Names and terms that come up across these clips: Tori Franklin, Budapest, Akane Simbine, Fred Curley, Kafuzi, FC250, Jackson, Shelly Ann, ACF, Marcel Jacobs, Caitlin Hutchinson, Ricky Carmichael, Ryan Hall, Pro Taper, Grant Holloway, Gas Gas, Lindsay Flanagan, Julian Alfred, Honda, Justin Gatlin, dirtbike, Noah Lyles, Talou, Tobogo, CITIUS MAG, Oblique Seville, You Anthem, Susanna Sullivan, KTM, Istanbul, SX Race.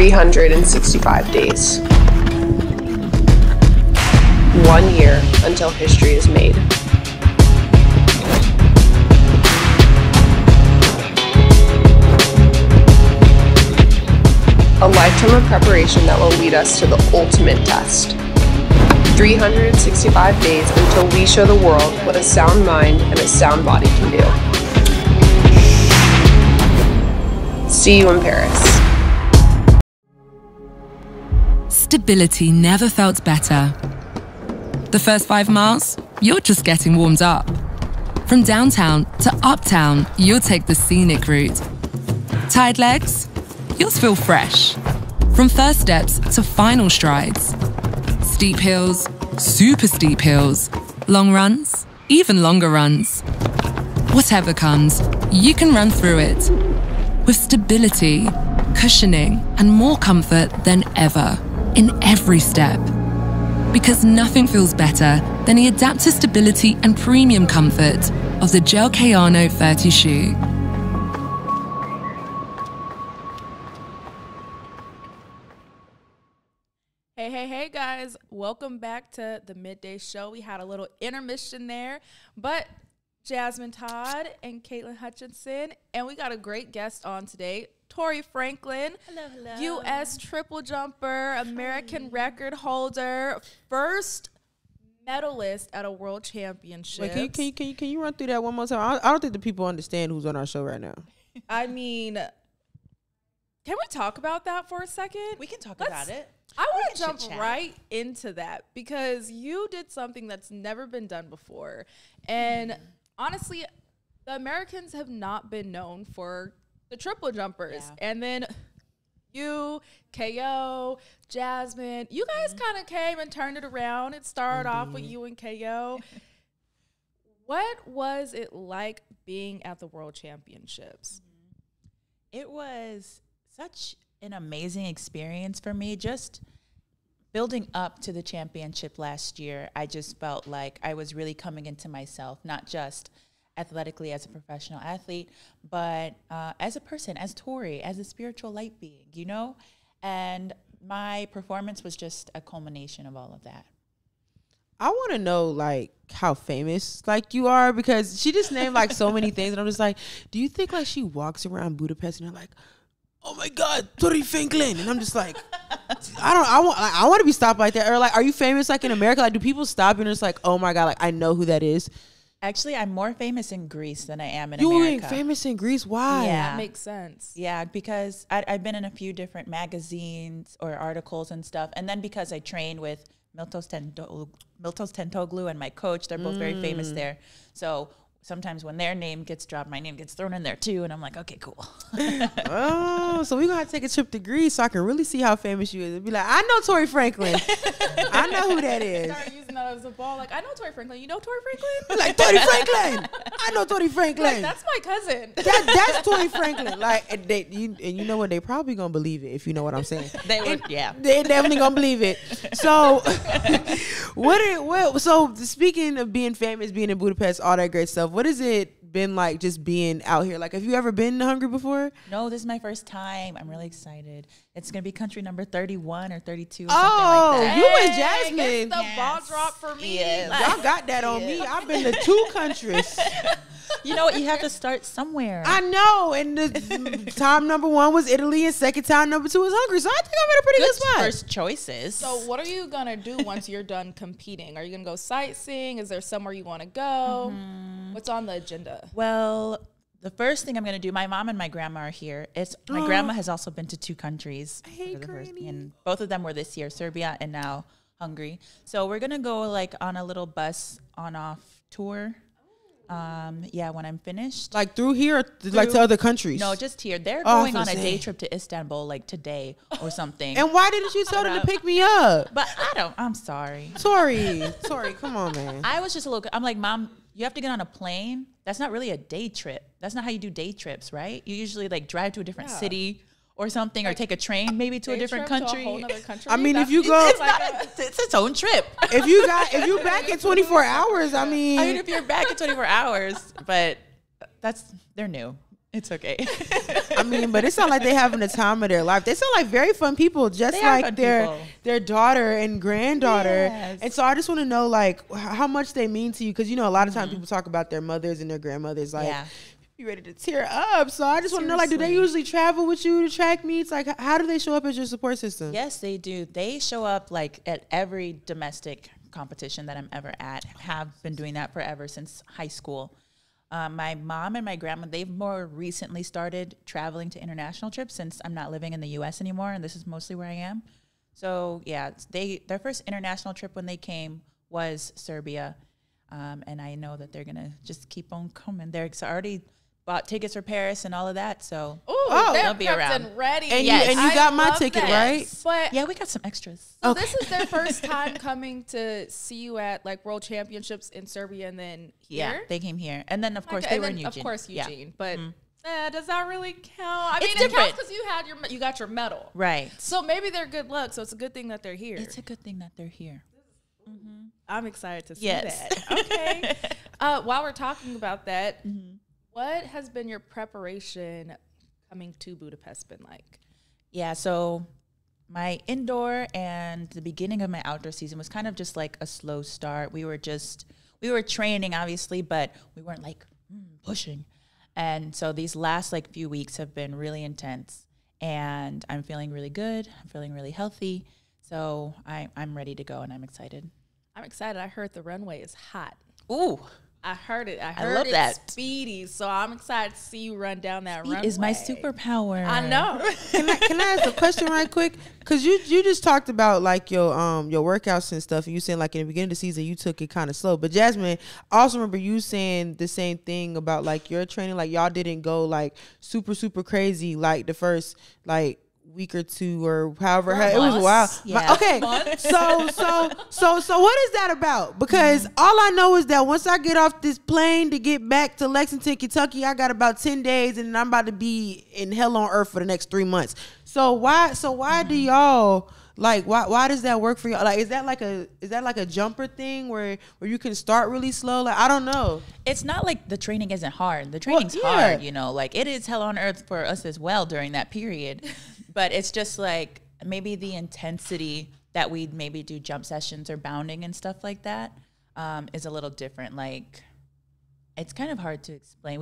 365 days. 1 year until history is made. A lifetime of preparation that will lead us to the ultimate test. 365 days until we show the world what a sound mind and a sound body can do. See you in Paris. Stability never felt better. The first 5 miles, you're just getting warmed up. From downtown to uptown, you'll take the scenic route. Tired legs? You'll feel fresh. From first steps to final strides. Steep hills, super steep hills, long runs, even longer runs. Whatever comes, you can run through it with stability, cushioning, and more comfort than ever in every step. Because nothing feels better than the adaptive stability and premium comfort of the Gel Kayano 30 shoe. Hey guys, welcome back to the midday show. We had a little intermission there, but Jasmine Todd and Caitlin Hutchinson, and we got a great guest on today, Tori Franklin. Hello, hello. U.S. triple jumper, American record holder, first medalist at a world championship. Wait, can you run through that one more time? I don't think the people understand who's on our show right now. I mean, can we talk about that for a second? We can talk about it. I want to jump right into that because you did something that's never been done before. And honestly, the Americans have not been known for the triple jumpers. Yeah. And then you, KO, Jasmine, you guys kind of came and turned it around. It started off with you and KO. What was it like being at the World Championships? It was such an amazing experience for me. Just building up to the championship last year, I just felt like I was really coming into myself, not just athletically as a professional athlete, but as a person, as Tori, as a spiritual light being, you know? And my performance was just a culmination of all of that. I want to know, like, how famous, like, you are, because she just named, like, so many things, and I'm just like, do you think, like, she walks around Budapest and you're like, oh my God, Tori Franklin, and I'm just like, I want to be stopped like that. Or like, are you famous like in America? Like, do people stop you and it's like, oh my God, like I know who that is? Actually, I'm more famous in Greece than I am in America. You ain't famous in Greece? Why? Yeah, that makes sense. Yeah, because I've been in a few different magazines or articles and stuff, and then because I train with Miltos Tentoğlu and my coach, they're both very famous there. So sometimes when their name gets dropped, my name gets thrown in there too, and I'm like, okay, cool. Oh, so we're going to have to take a trip to Greece so I can really see how famous you is. It'd be like, I know Tori Franklin. I know who that is. Start using that as a ball. Like, I know Tori Franklin. You know Tori Franklin? Like, Tori Franklin. I know Tori Franklin. Like, that's my cousin. That's Tori Franklin. Like, and you know what? They probably going to believe it, if you know what I'm saying. They would, yeah. They definitely going to believe it. So, so speaking of being famous, being in Budapest, all that great stuff, what has it been like just being out here? Like, have you ever been to Hungary before? No, this is my first time. I'm really excited. It's going to be country number 31 or 32 or something like that. You and Jasmine. It's the ball drop for me. Yes. Like, y'all got that on me. I've been to 2 countries. You know what? You have to start somewhere. I know. And the time #1 was Italy, and second time #2 was Hungary. So I think I'm in a pretty good spot. First choices. So what are you going to do once you're done competing? Are you going to go sightseeing? Is there somewhere you want to go? What's on the agenda? Well, the first thing I'm going to do, my mom and my grandma are here. My grandma has also been to 2 countries. Hey, Granny. And both of them were this year, Serbia and now Hungary. So we're going to go like on a little bus on-off tour. Yeah, when I'm finished. Like through here or like to other countries? No, just here. They're going on a day trip to Istanbul like today or something. And why didn't you tell them to pick me up? But I'm sorry. Tori, come on, man. I was just a little, I'm like, Mom, you have to get on a plane. That's not really a day trip. That's not how you do day trips, right? You usually like drive to a different city or something, like, or take a train maybe to a different country. To a whole other country. I mean, if you go, it's its own trip. If you're back in 24 hours, I mean, if you're back in 24 hours, but they're new. It's okay. I mean, but it sounds like they're having the time of their life. They sound like very fun people, just they like their daughter and granddaughter. Yes. And so I just want to know, like, how much they mean to you. Because, you know, a lot of times people talk about their mothers and their grandmothers. Like, you ready to tear up. So I just want to know, like, do they usually travel with you to track meets? Like, how do they show up as your support system? Yes, they do. They show up, like, at every domestic competition that I'm ever at. Have been doing that forever since high school. My mom and my grandma, they've more recently started traveling to international trips since I'm not living in the U.S. anymore, and this is mostly where I am. So, yeah, their first international trip when they came was Serbia, and I know that they're going to just keep on coming. They're already bought tickets for Paris and all of that, so they'll be around. And ready. And, you got my ticket, right? But yeah, we got some extras. So this is their first time coming to see you at, like, World Championships in Serbia and then here? Yeah, they came here. And then, of course, they were in Eugene. Of course, Eugene. Yeah. But does that really count? I mean, it counts because you got your medal. Right. So maybe they're good luck, so it's a good thing that they're here. It's a good thing that they're here. Mm-hmm. I'm excited to see that. Okay. While we're talking about that, what has been your preparation coming to Budapest been like? Yeah, so my indoor and the beginning of my outdoor season was kind of just like a slow start. We were training, obviously, but we weren't like pushing. And so these last like few weeks have been really intense, and I'm feeling really good. I'm feeling really healthy. So I'm ready to go, and I'm excited. I'm excited. I heard the runway is hot. Ooh. I heard it. I love that. Speedy. So I'm excited to see you run down that runway. Speed is my superpower. I know. Can I ask a question right quick? Because you just talked about, like, your workouts and stuff, and you said, like, in the beginning of the season you took it kind of slow. But Jasmine, I also remember you saying the same thing about, like, your training. Like, y'all didn't go, like, super, super crazy, like, the first, like, week or two or however it was a while. Yeah. Okay. So what is that about? Because all I know is that once I get off this plane to get back to Lexington, Kentucky, I got about 10 days and I'm about to be in hell on earth for the next 3 months. So why do y'all, like, why does that work for y'all? Like, is that like a jumper thing where you can start really slow? Like, I don't know. It's not like the training isn't hard. The training's hard, you know. Like, it is hell on earth for us as well during that period. But it's just like maybe the intensity that we'd maybe do jump sessions or bounding and stuff like that is a little different. Like, it's kind of hard to explain.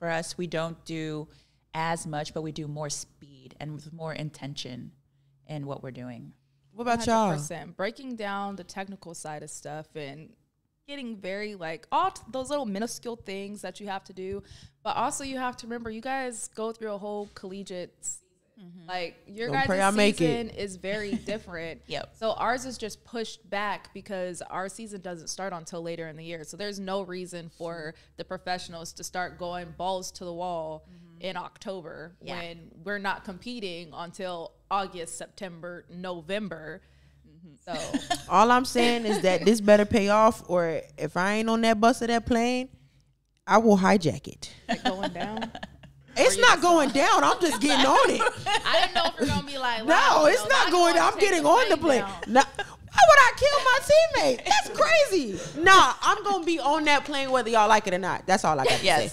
For us, we don't do as much, but we do more speed and with more intention in what we're doing. What about y'all? Breaking down the technical side of stuff and getting very, like, all those little minuscule things that you have to do. But also you have to remember, you guys go through a whole collegiate season. Like, your guys' season is very different. So ours is just pushed back because our season doesn't start until later in the year. So there's no reason for the professionals to start going balls to the wall in October when we're not competing until August, September, November. So all I'm saying is that this better pay off, or if I ain't on that bus or that plane, I will hijack it. Like, going down? It's not going down. I'm just getting on it. I don't know if you're going to be like, wow, no, it's not going down. I'm getting on the plane. No. Why would I kill my teammate? That's crazy. Nah, I'm going to be on that plane whether y'all like it or not. That's all I got to say.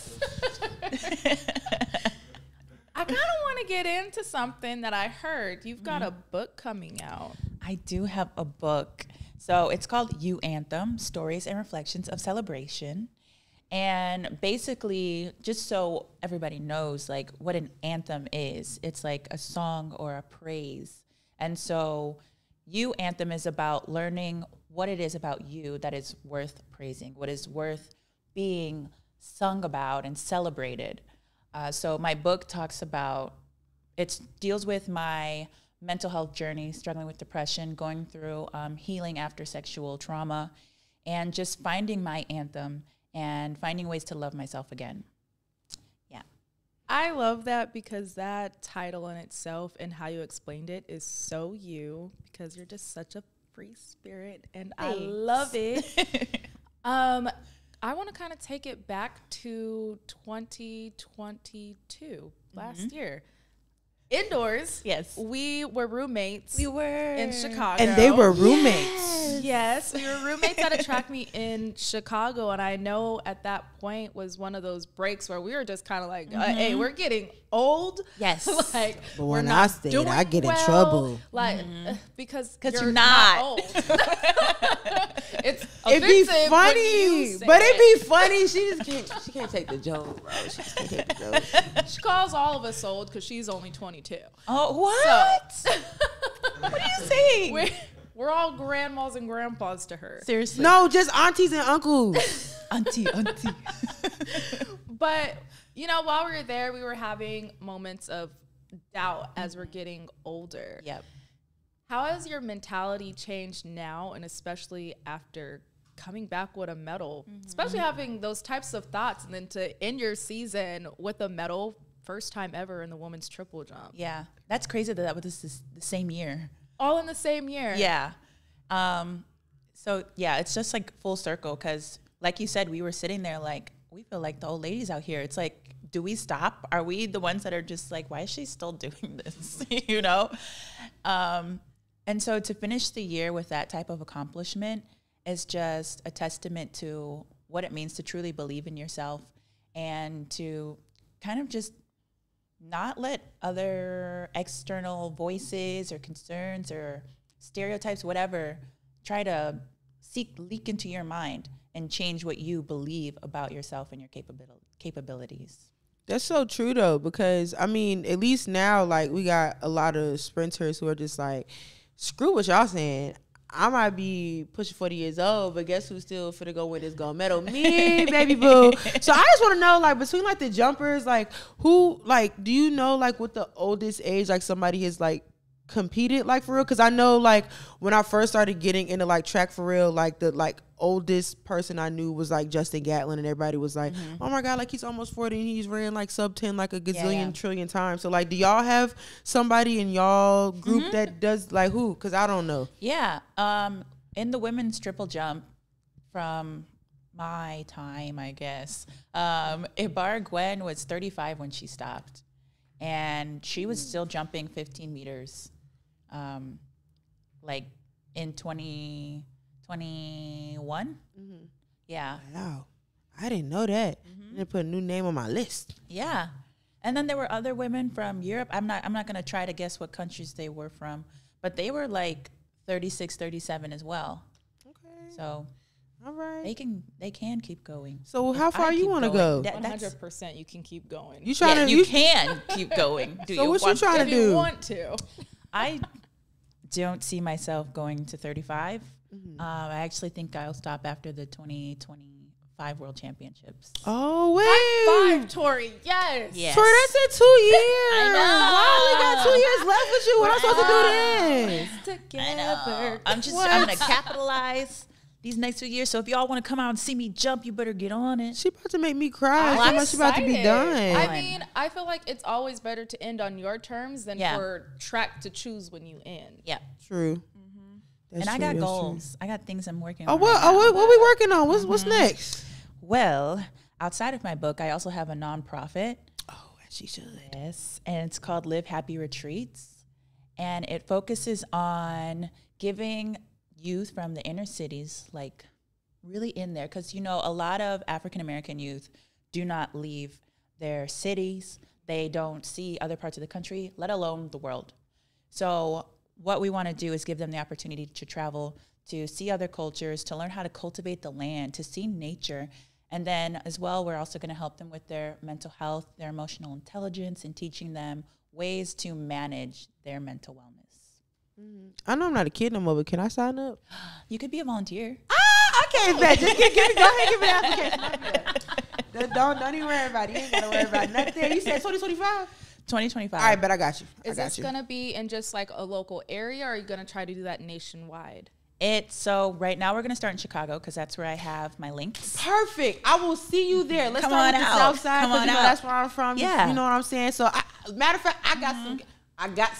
I kind of want to get into something that I heard. You've got a book coming out. I do have a book. So it's called You Anthem, Stories and Reflections of Celebration. And basically, just so everybody knows, like, what an anthem is, it's like a song or a praise. And so You Anthem is about learning what it is about you that is worth praising, what is worth being sung about and celebrated. So my book talks about, it deals with my mental health journey, struggling with depression, going through healing after sexual trauma, and just finding my anthem and finding ways to love myself again. Yeah. I love that, because that title in itself and how you explained it is so you, because you're just such a free spirit, and thanks. I love it. I want to kind of take it back to 2022, last year. indoors. Yes. We were roommates. We were. In Chicago. And they were roommates. Yes. We were roommates at a track meet in Chicago. And I know at that point was one of those breaks where we were just kind of like, hey, we're getting old. Yes. Like, but when I stayed, I get in trouble. Like, because you're not old. It's offensive. It'd be funny. But it'd be funny. She can't take the joke, bro. She just can't take the joke. She calls all of us old because she's only 22. Oh, what? So, what are you saying? We're all grandmas and grandpas to her. Seriously. No, just aunties and uncles. auntie. But, you know, while we were there, we were having moments of doubt as we're getting older. Yep. How has your mentality changed now, and especially after coming back with a medal, especially having those types of thoughts, and then to end your season with a medal, first time ever in the women's triple jump? Yeah, that's crazy that this is the same year. All in the same year. Yeah. So, yeah, it's just like full circle because, like you said, we were sitting there like, we feel like the old ladies out here. It's like, do we stop? Are we the ones that are just like, why is she still doing this, you know? And so to finish the year with that type of accomplishment, it's just a testament to what it means to truly believe in yourself and to kind of just not let other external voices or concerns or stereotypes, whatever, try to leak into your mind and change what you believe about yourself and your capabilities. That's so true, though, because, I mean, at least now, like, we got a lot of sprinters who are just like, screw what y'all saying. I might be pushing 40 years old, but guess who's still finna go win this gold medal? Me, baby boo. So I just want to know, like, between, like, the jumpers, like, who, like, do you know, like, what the oldest age, like, somebody has, like, competed, like, for real? Because I know, like, when I first started getting into, like, track for real, like, the, like, oldest person I knew was, like, Justin Gatlin, and everybody was like, oh, my God, like, he's almost 40, and he's ran, like, sub 10, like, a gazillion trillion times. So, like, do y'all have somebody in y'all group that does, like, who? Because I don't know. Yeah. In the women's triple jump from my time, I guess, Ibar Gwen was 35 when she stopped, and she was still jumping 15 meters, like, in 2021? Yeah. Wow. I didn't know that. They put a new name on my list. Yeah. And then there were other women from Europe. I'm not going to try to guess what countries they were from, but they were like 36, 37 as well. Okay. So all right. They can keep going. So how far you want to go? 100% you can keep going. You can keep going. So what you trying to do? If you want to. I don't see myself going to 35. I actually think I'll stop after the 2025 World Championships. Oh, wait. High five, Tori. Yes. Tori, that's in 2 years. I know. Why only got 2 years left with you? What am I supposed to do then? Together. I'm going to capitalize these next 2 years. So if y'all want to come out and see me jump, you better get on it. She about to make me cry. How much she about to be done. I mean, I feel like it's always better to end on your terms than for track to choose when you end. Yeah. True. That's and true, I got goals. True. I got things I'm working on. What we working on? What's next? Well, outside of my book, I also have a nonprofit. Oh, as she should. Yes, and it's called Live Happy Retreats, and it focuses on giving youth from the inner cities, like, really in there, because, you know, a lot of African American youth do not leave their cities. They don't see other parts of the country, let alone the world. So what we want to do is give them the opportunity to travel, to see other cultures, to learn how to cultivate the land, to see nature. And then as well, we're also going to help them with their mental health, their emotional intelligence, and teaching them ways to manage their mental wellness. I know I'm not a kid no more, but can I sign up? You could be a volunteer. Ah, okay, bet. Just go ahead and give me an application. Don't even worry about it. You ain't got to worry about nothing. You said 2025. 2025. All right, but I got you. Is this going to be in just like a local area, or are you going to try to do that nationwide? So right now we're going to start in Chicago because that's where I have my links. Perfect. I will see you there. Let's start with the South Side. Come on out. That's where I'm from. Yeah. You know what I'm saying? So matter of fact, I got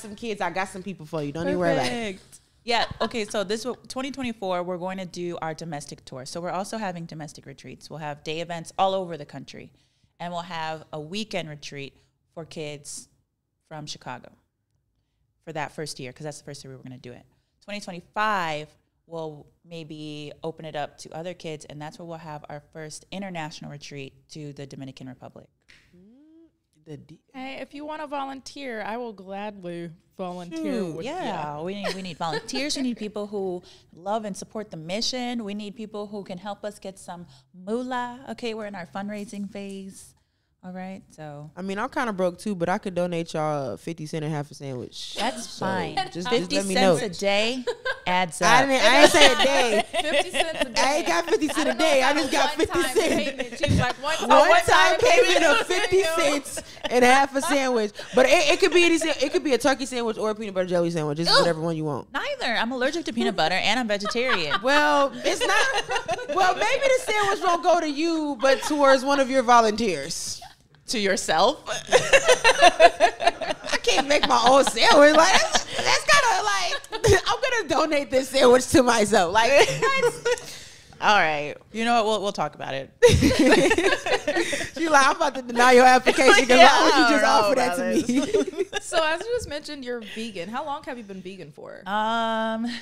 some kids. I got some people for you. Don't even worry about it. Yeah. Okay. So 2024, we're going to do our domestic tour. So we're also having domestic retreats. We'll have day events all over the country, and we'll have a weekend retreat for kids from Chicago. for that first year, because that's the first year we were going to do it. 2025, we'll maybe open it up to other kids, and that's where we'll have our first international retreat to the Dominican Republic. Hey, if you want to volunteer, I will gladly volunteer. Shoot, with yeah, you. we need volunteers. We need people who love and support the mission. We need people who can help us get some moolah. Okay, we're in our fundraising phase. All right, so. I mean, I'm kind of broke too, but I could donate y'all 50 cents and half a sandwich. That's so fine. Just 50 just let me know. Cents a day adds up. I ain't say a day. 50 cents a day. I ain't got 50 cents a day. I just got 50 cents. She's like, one time payment of 50 cents and half a sandwich. But it could be anything. It could be a turkey sandwich or a peanut butter jelly sandwich. It's whatever one you want. Neither. I'm allergic to peanut butter and I'm vegetarian. Well, it's not. Well, maybe the sandwich won't go to you, but towards one of your volunteers. To yourself? I can't make my own sandwich. Like, that's kind of like, I'm going to donate this sandwich to myself. Like, all right. You know what? We'll talk about it. She's like, I'm about to deny your application because yeah, why would you just offer that to me? So as you just mentioned, you're vegan. How long have you been vegan for?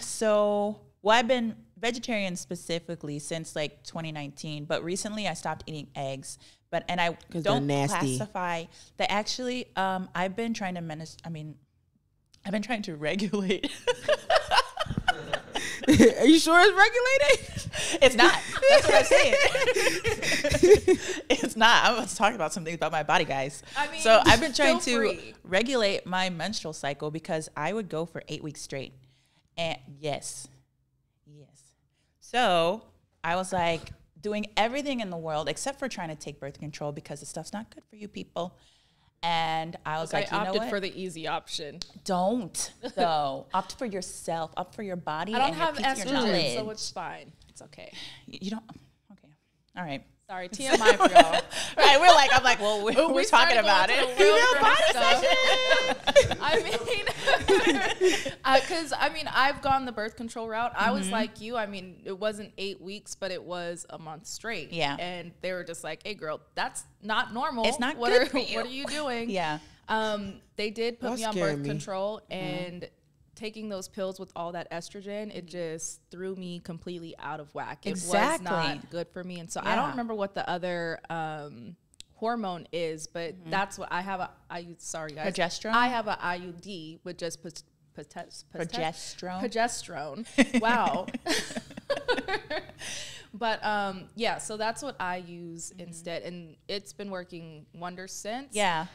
So I've been vegetarian specifically since like 2019, but recently I stopped eating eggs. But, and I don't classify that actually, I've been trying to I've been trying to regulate. Are you sure it's regulated? It's not. That's what I'm saying. It's not. I was talking about something about my body, guys. I mean, so I've been trying to regulate my menstrual cycle because I would go for 8 weeks straight. And yes. So I was like, doing everything in the world except for trying to take birth control because the stuff's not good for you people. And I was like, you know what? I opted for the easy option. Don't, though. Opt for yourself. Opt for your body. I don't have estrogen, so it's fine. It's okay. You don't? Okay. All right. Sorry, TMI for y'all. Right, we're like, I'm like, well, we're talking about it. Female body session. I mean, because, I mean, I've gone the birth control route. I was like you. I mean, it wasn't 8 weeks, but it was a month straight. Yeah. And they were just like, hey, girl, that's not normal. It's not good for you. What are you doing? Yeah. They did put me on birth control, and taking those pills with all that estrogen, it just threw me completely out of whack. Exactly. It was not good for me. And so I don't remember what the other hormone is, but that's what I have. Sorry, guys. Progesterone? I have an IUD with just progesterone. Progesterone. Wow. But, yeah, so that's what I use instead. And it's been working wonders since. Yeah.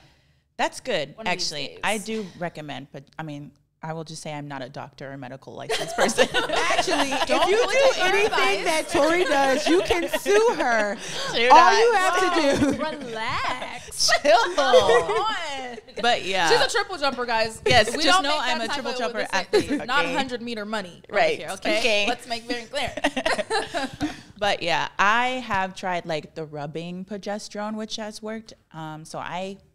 That's good, actually. I do recommend, but, I mean, I will just say I'm not a doctor or medical licensed person. Actually, if you do anything that Tori does, you can sue her. All you have to do. Relax. Chill on. But yeah. She's a triple jumper, guys. Yes, we just know I'm a triple jumper athlete. This is not 100-meter money. Right. Here, okay? Let's make very clear. But yeah, I have tried like the rubbing progesterone, which has worked. So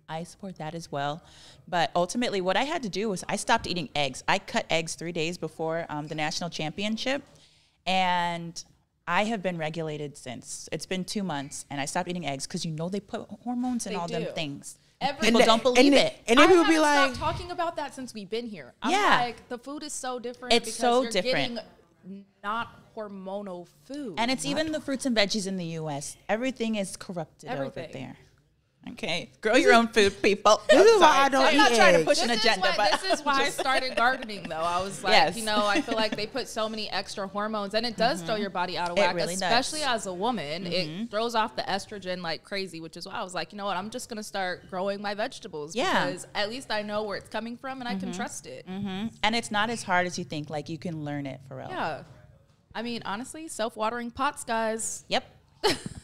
I support that as well. But ultimately, what I had to do was I stopped eating eggs. I cut eggs 3 days before the national championship. And I have been regulated since. It's been 2 months, and I stopped eating eggs because you know they put hormones in all them things. People don't believe it. And then people be like, I've stopped talking about that since we've been here. I'm like, the food is so different. It's so different. Not hormonal food. And it's even the fruits and veggies in the U.S. Everything is corrupted over there. Okay, grow your own food, people. I'm not trying to push an agenda, but this is why I started gardening, though. I was like, you know, I feel like they put so many extra hormones, and it does throw your body out of whack, really especially as a woman. It throws off the estrogen like crazy, which is why I was like, you know what, I'm just going to start growing my vegetables because at least I know where it's coming from and I can trust it. And it's not as hard as you think. Like, you can learn it for real. Yeah. I mean, honestly, self-watering pots, guys. Yep.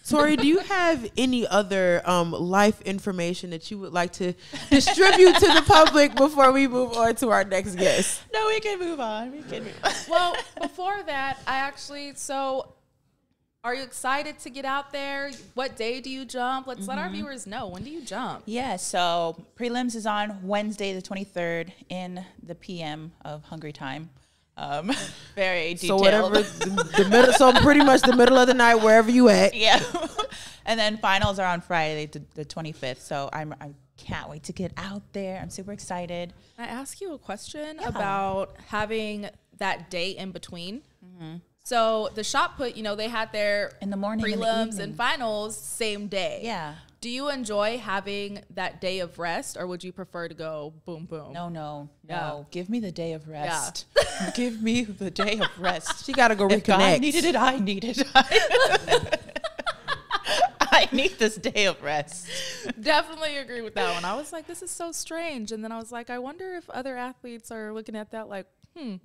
Tori, do you have any other life information that you would like to distribute to the public before we move on to our next guest? No, we can move on. We can move on. Well, before that, so are you excited to get out there? What day do you jump? Let's let our viewers know. When do you jump? Yeah, so prelims is on Wednesday the 23rd in the PM of Hungry Time. Very detailed. So whatever, so pretty much the middle of the night, wherever you at. Yeah. And then finals are on Friday the 25th. So I can't wait to get out there. I'm super excited. I ask you a question about having that day in between. Mm-hmm. So the shot put, you know, they had their in the morning, prelims and finals same day. Yeah. Do you enjoy having that day of rest, or would you prefer to go boom, boom? No. Give me the day of rest. Yeah. Give me the day of rest. She got to go reconnect. If I needed it, I need it. I need this day of rest. Definitely agree with that one. I was like, this is so strange. And then I was like, I wonder if other athletes are looking at that like,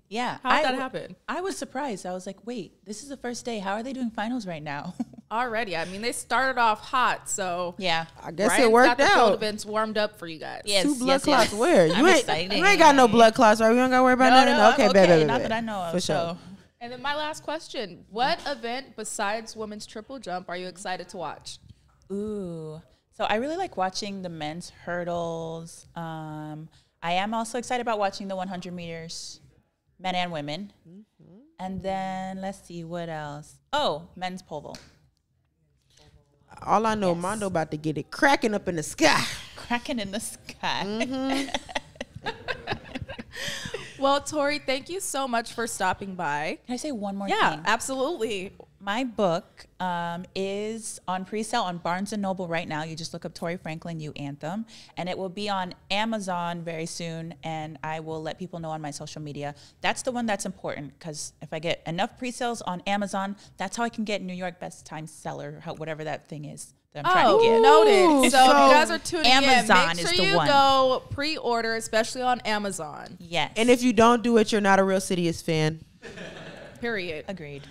yeah. How did that happen? I was surprised. I was like, wait, this is the first day. How are they doing finals right now? Already. I mean, they started off hot, so. Yeah. I guess Ryan's it worked out. Cold events warmed up for you guys. Yes, Two blood clots. Where? You ain't got no blood clots, right? We don't got to worry about nothing? No, okay, better. Not that I know of. For sure. And then my last question. What event besides women's triple jump are you excited to watch? Ooh. So I really like watching the men's hurdles. I am also excited about watching the 100 meters, men and women. Mm-hmm. And then let's see what else. Oh, men's pole vault. All I know, yes. Mondo about to get it cracking up in the sky. Cracking in the sky. Mm-hmm. Well, Tori, thank you so much for stopping by. Can I say one more thing? Yeah, absolutely. My book is on pre-sale on Barnes & Noble right now. You just look up Tori Franklin, You Anthem, and it will be on Amazon very soon, and I will let people know on my social media. That's the one that's important, because if I get enough pre-sales on Amazon, that's how I can get New York Best Time Seller, whatever that thing is. I'm trying to get noted. So if you guys are tuning in, make sure you go pre-order, especially on Amazon. Yes. And if you don't do it, you're not a real CITIUS fan. Period. Agreed.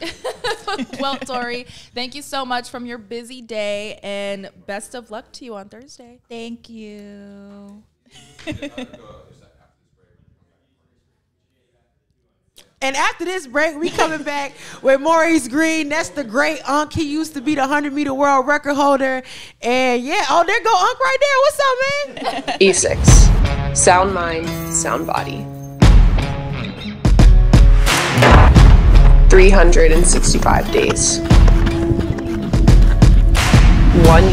Well, Tori, thank you so much from your busy day, and best of luck to you on Thursday. Thank you. And after this break, we coming back with Maurice Greene. That's the great Unc. He used to be the 100-meter world record holder. And, yeah, oh, there go Unc right there. What's up, man? ASICS. Sound mind, sound body. 365 days. 1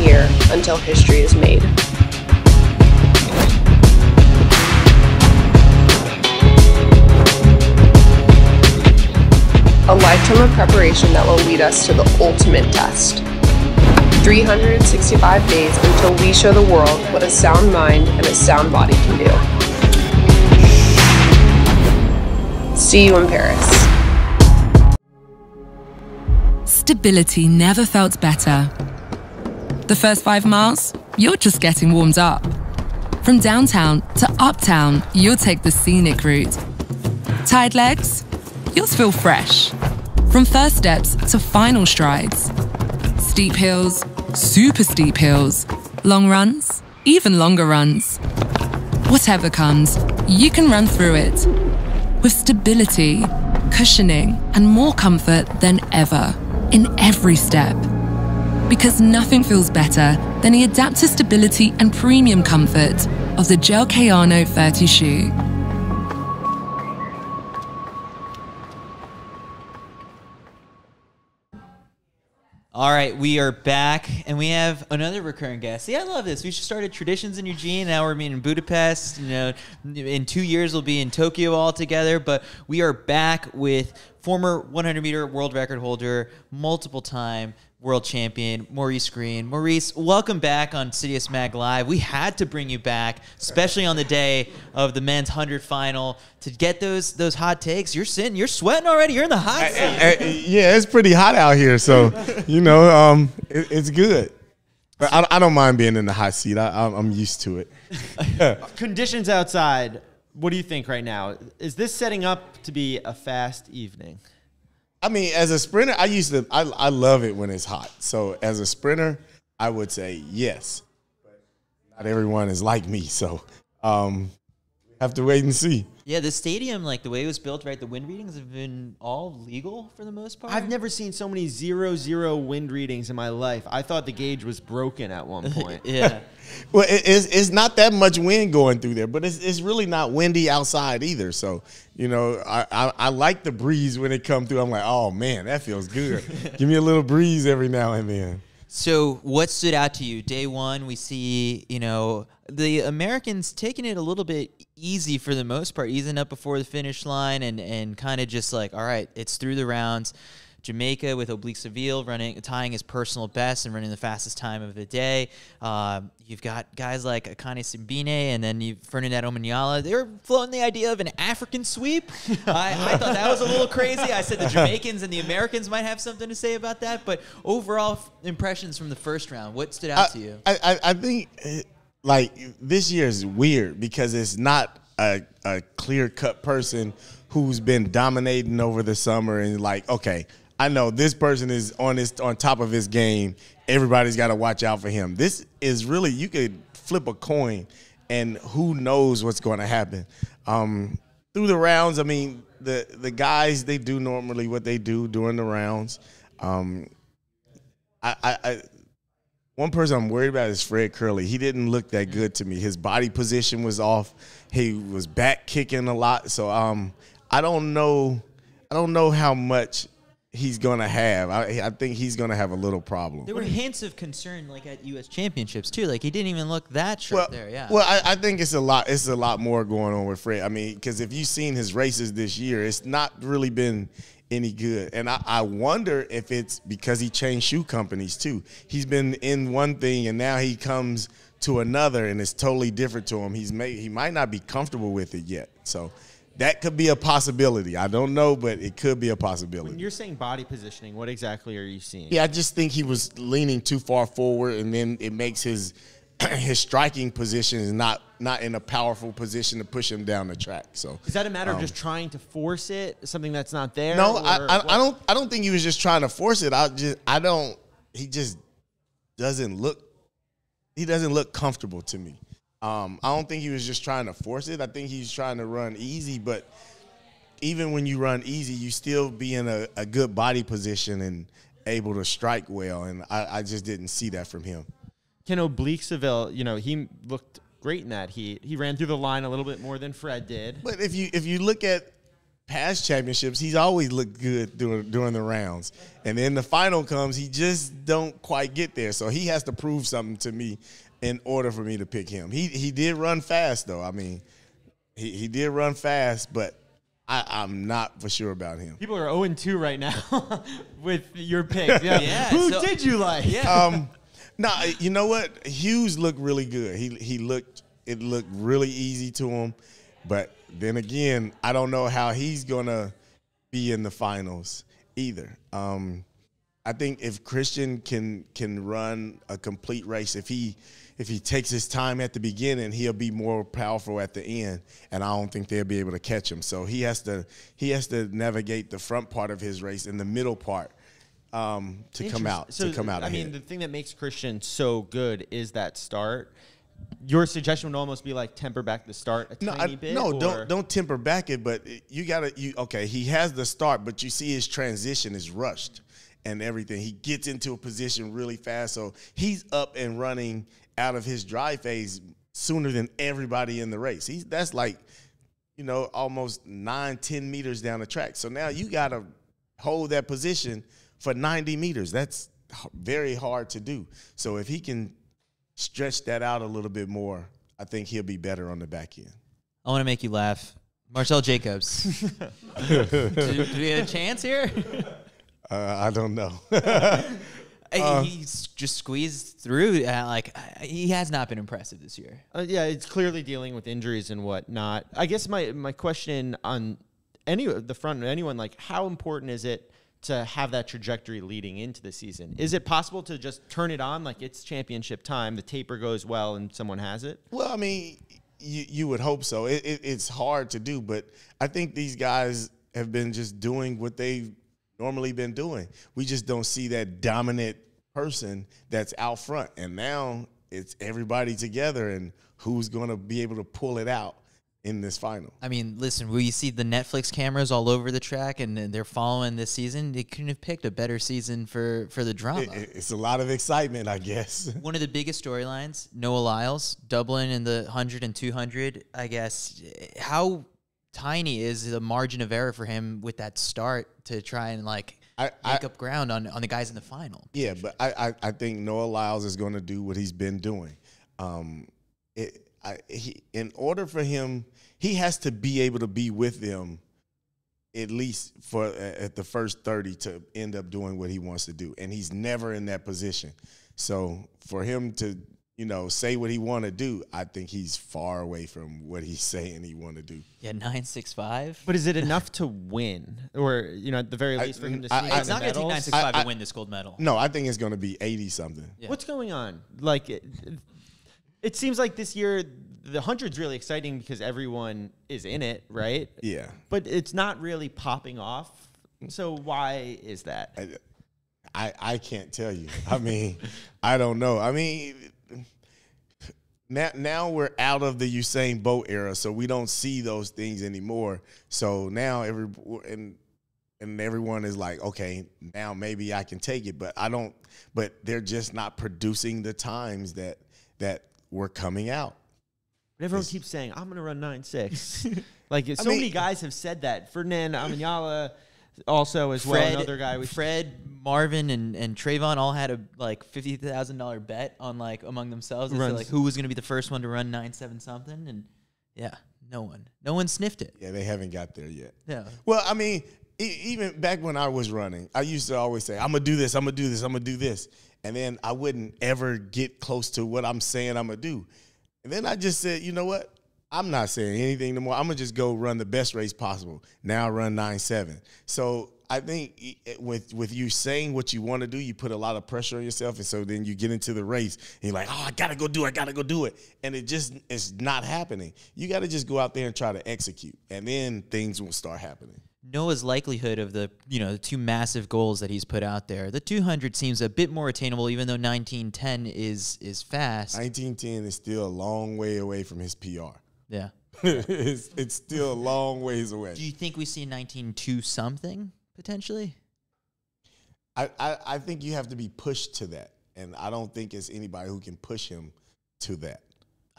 year until history is made. A lifetime of preparation that will lead us to the ultimate test. 365 days until we show the world what a sound mind and a sound body can do. See you in Paris. Stability never felt better. The first 5 miles, you're just getting warmed up. From downtown to uptown, you'll take the scenic route. Tired legs? You'll feel fresh. From first steps to final strides. Steep hills, super steep hills, long runs, even longer runs. Whatever comes, you can run through it with stability, cushioning, and more comfort than ever in every step. Because nothing feels better than the adaptive stability and premium comfort of the Gel Kayano 30 shoe. All right, we are back, and we have another recurring guest. See, I love this. We just started Traditions in Eugene. Now we're meeting in Budapest. You know, in 2 years, we'll be in Tokyo all together. But we are back with former 100-meter world record holder, multiple-time world champion, Maurice Greene. Maurice, welcome back on CITIUS MAG Live. We had to bring you back, especially on the day of the men's 100 final, to get those hot takes. You're sitting, you're sweating already. You're in the hot seat. Yeah, it's pretty hot out here, so you know, it's good. But I don't mind being in the hot seat. I'm used to it. Conditions outside. What do you think right now? Is this setting up to be a fast evening? I mean, as a sprinter, I love it when it's hot. So as a sprinter, I would say yes. But not everyone is like me, so have to wait and see. Yeah, the stadium, like the way it was built, right? The wind readings have been all legal for the most part. I've never seen so many 0-0 wind readings in my life. I thought the gauge was broken at one point. Yeah. Well, it's not that much wind going through there, but it's really not windy outside either. So, you know, I like the breeze when it comes through. I'm like, oh, man, that feels good. Give me a little breeze every now and then. So what stood out to you? Day one, we see, you know, the Americans taking it a little bit easy for the most part, easing up before the finish line and kind of just like, all right, it's through the rounds. Jamaica with Oblique Seville tying his personal best and running the fastest time of the day. You've got guys like Akane Simbine and then Ferdinand Omanyala. They were floating the idea of an African sweep. I thought that was a little crazy. I said the Jamaicans and the Americans might have something to say about that. But overall impressions from the first round, what stood out to you? I think like this year is weird because it's not a clear-cut person who's been dominating over the summer and like, okay, I know this person is on top of his game. Everybody's got to watch out for him. This is really, you could flip a coin and who knows what's going to happen. Through the rounds, I mean, the guys, they do normally what they do during the rounds. One person I'm worried about is Fred Curley. He didn't look that good to me. His body position was off. He was back kicking a lot. So I don't know how much he's gonna have. I think he's gonna have a little problem. There were hints of concern, like at U.S. Championships too. Like he didn't even look that sharp there. Yeah. Well, I think it's a lot. It's a lot more going on with Fred. I mean, because if you've seen his races this year, it's not really been any good. And I wonder if it's because he changed shoe companies too. He's been in one thing and now he comes to another and it's totally different to him. He might not be comfortable with it yet. So that could be a possibility. I don't know, but it could be a possibility. When you're saying body positioning, what exactly are you seeing? Yeah, I just think he was leaning too far forward, and then it makes his striking position is not in a powerful position to push him down the track. So is that a matter of just trying to force it, something that's not there? No, I don't think he was just trying to force it. He just doesn't look. He doesn't look comfortable to me. I don't think he was just trying to force it. I think he's trying to run easy, but even when you run easy, you still be in a good body position and able to strike well, and I just didn't see that from him. Ken Oblique Seville, you know, he looked great in that. He ran through the line a little bit more than Fred did. But if you look at past championships, he's always looked good during the rounds. And then the final comes, he just don't quite get there. So he has to prove something to me in order for me to pick him. He did run fast, though. I mean, he did run fast, but I'm not for sure about him. People are 0-2 right now with your picks. Yeah. Who did you like? Yeah. No, you know what? Hughes looked really good. It looked really easy to him. But then again, I don't know how he's going to be in the finals either. I think if Christian can run a complete race, if he takes his time at the beginning, he'll be more powerful at the end, and I don't think they'll be able to catch him. So he has to navigate the front part of his race and the middle part to come out. I mean, the thing that makes Christian so good is that start. Your suggestion would almost be like temper back the start a tiny bit. No, don't temper back it. But you gotta. Okay, he has the start, but you see his transition is rushed and everything. He gets into a position really fast, so he's up and running out of his drive phase sooner than everybody in the race. That's like, you know, almost 9-10 meters down the track. So now you gotta hold that position for 90 meters. That's very hard to do. So if he can stretch that out a little bit more, I think he'll be better on the back end. I want to make you laugh. Marcel Jacobs. do we have a chance here? I don't know. He's just squeezed through. He has not been impressive this year. Yeah, it's clearly dealing with injuries and whatnot. I guess my question on anyone, like, how important is it to have that trajectory leading into the season? Is it possible to just turn it on, like it's championship time, the taper goes well, and someone has it? Well, I mean, you would hope so. It's hard to do, but I think these guys have been just doing what they've normally been doing. We just don't see that dominant person that's out front. And now it's everybody together, and who's going to be able to pull it out in this final? I mean, listen, we see the Netflix cameras all over the track, and they're following this season. They couldn't have picked a better season for the drama. It's a lot of excitement, I guess. One of the biggest storylines, Noah Lyles, doubling in the 100 and 200, I guess. How tiny is the margin of error for him with that start to try and, like, make up ground on the guys in the final. Yeah, but I think Noah Lyles is going to do what he's been doing. In order for him, he has to be able to be with them at least for at the first 30 to end up doing what he wants to do. And he's never in that position. So for him to, you know, say what he want to do, I think he's far away from what he's saying he want to do. Yeah, 9.65. But is it enough to win? Or, you know, at the very least for him to sneak on the medals? It's not going to take 9.65 to win this gold medal. No, I think it's going to be 80-something. Yeah. What's going on? Like, it seems like this year the 100's really exciting because everyone is in it, right? Yeah. But it's not really popping off. So why is that? I can't tell you. I mean, I don't know. I mean, now we're out of the Usain Bolt era, so we don't see those things anymore. So now everyone is like, okay, now maybe I can take it, but I don't. But they're just not producing the times that were coming out. But everyone keeps saying, I'm going to run 9.6. Like, so many guys have said that. Ferdinand Omanyala also as well. Another guy. Fred, Marvin, and Trayvon all had a, like, $50,000 bet on, like, among themselves. As to, like, who was going to be the first one to run 9.7 something. And, yeah, no one sniffed it. Yeah, they haven't got there yet. Yeah. Well, I mean, even back when I was running, I used to always say, I'm going to do this, I'm going to do this, I'm going to do this. And then I wouldn't ever get close to what I'm saying I'm going to do. And then I just said, you know what? I'm not saying anything no more. I'm going to just go run the best race possible. Now I run 9.7. So I think with you saying what you want to do, you put a lot of pressure on yourself. And so then you get into the race and you're like, oh, I got to go do it. I got to go do it. And it just is not happening. You got to just go out there and try to execute. And then things will start happening. Noah's likelihood of the, you know, the two massive goals that he's put out there. The 200 seems a bit more attainable, even though 19:10 is fast. 19:10 is still a long way away from his PR. Yeah, it's still a long ways away. Do you think we see 19:2 something potentially? I think you have to be pushed to that, and I don't think it's anybody who can push him to that.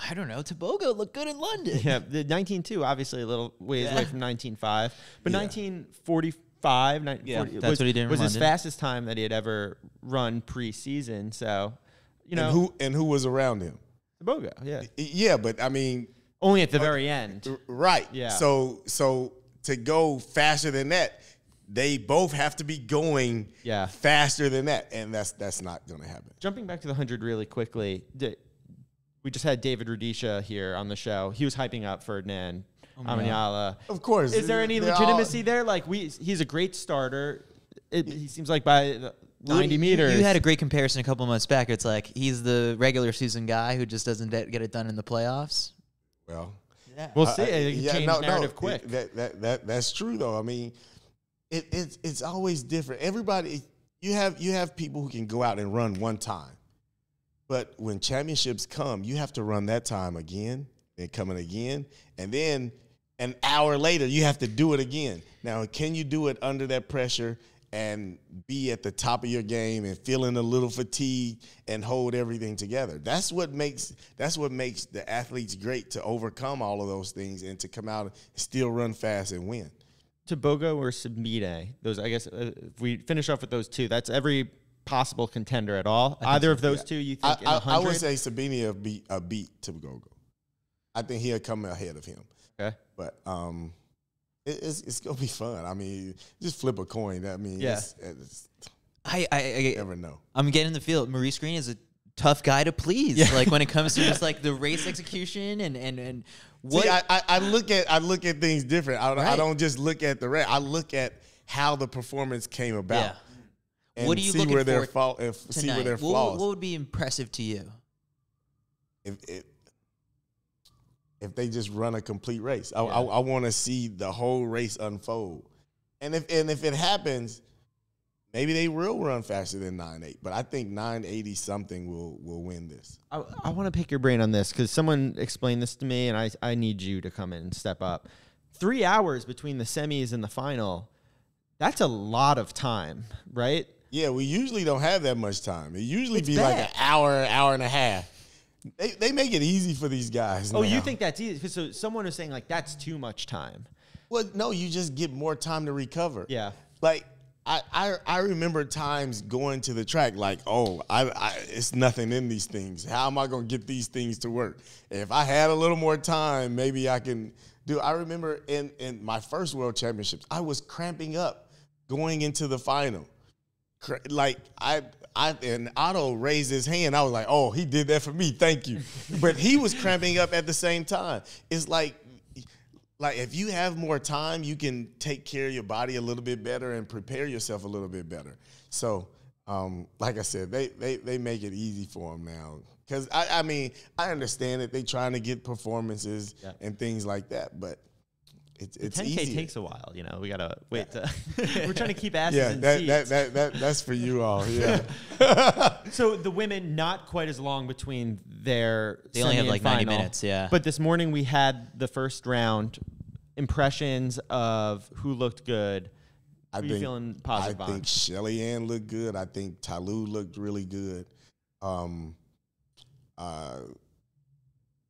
I don't know. Tobogo looked good in London. Yeah, the 19.2 obviously a little ways away from 19.5, but 19.45. That's what he did. Was his fastest time that he had ever run preseason. So, you know, and who was around him? Tobogo. Yeah. Yeah, but I mean, only at the very end. Right. Yeah. So to go faster than that, they both have to be going faster than that, and that's not going to happen. Jumping back to the 100 really quickly. We just had David Rudisha here on the show. He was hyping up Ferdinand Omanyala. Of course. Is there any legitimacy there? Like, he's a great starter. He seems like by the 90 meters. You had a great comparison a couple months back. It's like he's the regular season guy who just doesn't get it done in the playoffs. Well, yeah. We'll see. It can change narrative quick. That's true, though. I mean, it's always different. Everybody, you have people who can go out and run one time. But when championships come, you have to run that time again and coming again. And then an hour later, you have to do it again. Now, can you do it under that pressure and be at the top of your game and feeling a little fatigued and hold everything together? That's what makes the athletes great, to overcome all of those things and to come out and still run fast and win. Tobogo or Simbine, those, I guess, if we finish off with those two, that's every possible contender at all. Either of those two, you think? I would say Simbine will beat Tobogo. I think he'll come ahead of him. Okay, but it's gonna be fun. I mean, just flip a coin. I mean, I never know. I'm getting in the field. Maurice Greene is a tough guy to please. Yeah. Like when it comes to just like the race execution and what. See, I look at things different. I don't just look at the race. I look at how the performance came about. Yeah. And what do you look for tonight? See where they're flaws. What would be impressive to you? If they just run a complete race, I want to see the whole race unfold. And if it happens, maybe they will run faster than 9.8. But I think 9.80 something will win this. I want to pick your brain on this because someone explained this to me, and I need you to come in and step up. 3 hours between the semis and the final. That's a lot of time, right? Yeah, we usually don't have that much time. It usually it's be bad. Like an hour, hour and a half. They make it easy for these guys. Oh, now. You think that's easy? So someone is saying, like, that's too much time. Well, no, you just get more time to recover. Yeah. Like, I remember times going to the track like, oh, it's nothing in these things. How am I going to get these things to work? If I had a little more time, maybe I can do. I remember in my first World Championships, I was cramping up going into the final. Like, and Otto raised his hand. I was like, oh, he did that for me. Thank you. But he was cramping up at the same time. It's like if you have more time, you can take care of your body a little bit better and prepare yourself a little bit better. So, like I said, they make it easy for them now. Because, I mean, I understand that they're trying to get performances and things like that, but it's 10K easier. Takes a while, you know. We gotta wait. We're trying to keep asses in seats. That's for you all. Yeah. So the women, not quite as long between their. They only have like final, 90 minutes. Yeah. But this morning we had the first round impressions of who looked good. Were you feeling positive? I think Shelly Ann looked good. I think Talou looked really good.